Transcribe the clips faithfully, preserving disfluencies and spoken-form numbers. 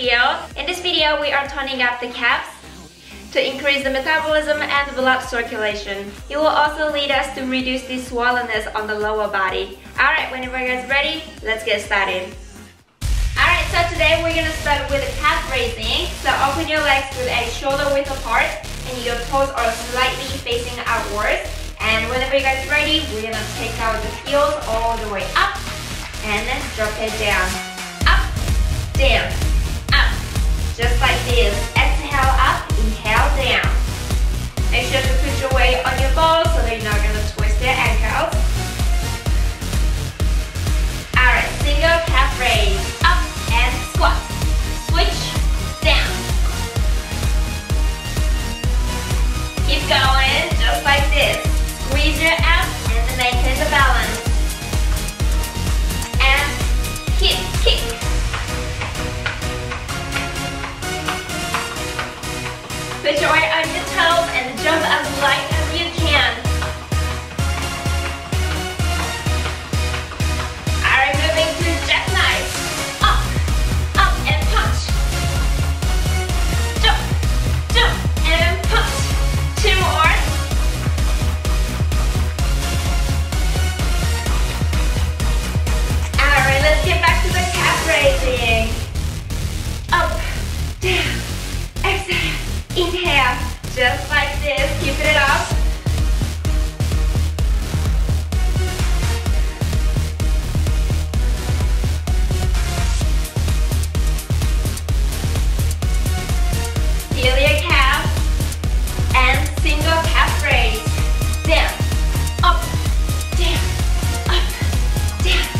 video. In this video, we are toning up the calves to increase the metabolism and blood circulation. It will also lead us to reduce the swollenness on the lower body. Alright, whenever you guys are ready, let's get started. Alright, so today we're gonna start with a calf raising. So open your legs with a shoulder width apart and your toes are slightly facing outwards. And whenever you guys are ready, we're gonna take out the heels all the way up and then drop it down. Up, down, up. Just like this. Exhale up, inhale down. Make sure to put your weight on your balls so they're not gonna twist their ankles. Alright, single calf raise. Up and squat. Switch, down. Keep going, just like this. Squeeze your abs and maintain the balance. And kick, kick. Put your weight on your toes and jump as light as you can. Alright, moving to jackknife. Up, up and punch. Jump, jump and punch. Two more. Let's get back to the calf raising. Up, down, exhale, inhale. Just like this, keep it up. Feel your calf and single calf raise. Down, up, down, up, down.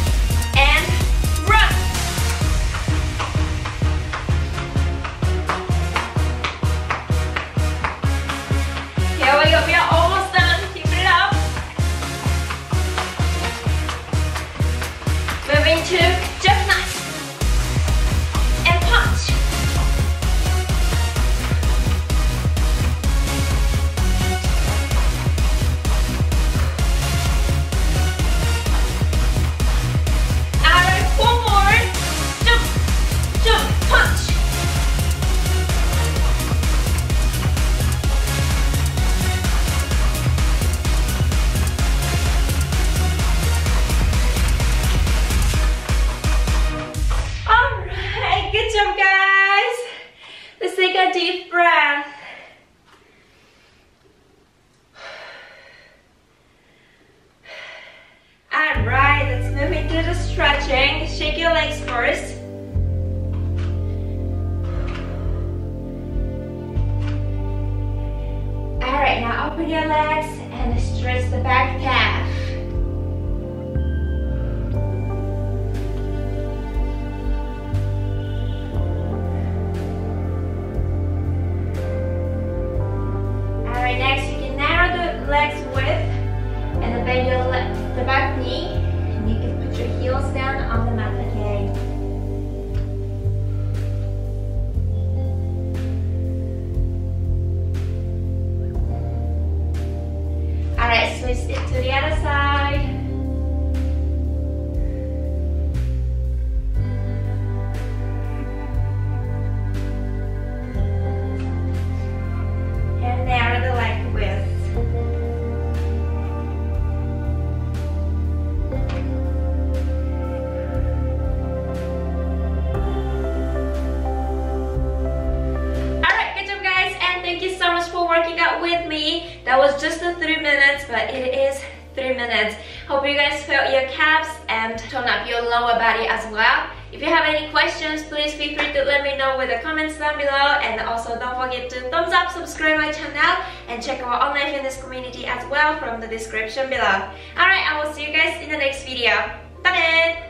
That was just the three minutes, but it is three minutes. Hope you guys felt your calves and tone up your lower body as well. If you have any questions, please feel free to let me know with the comments down below. And also don't forget to thumbs up, subscribe my channel, and check out our online fitness community as well from the description below. Alright, I will see you guys in the next video. Bye!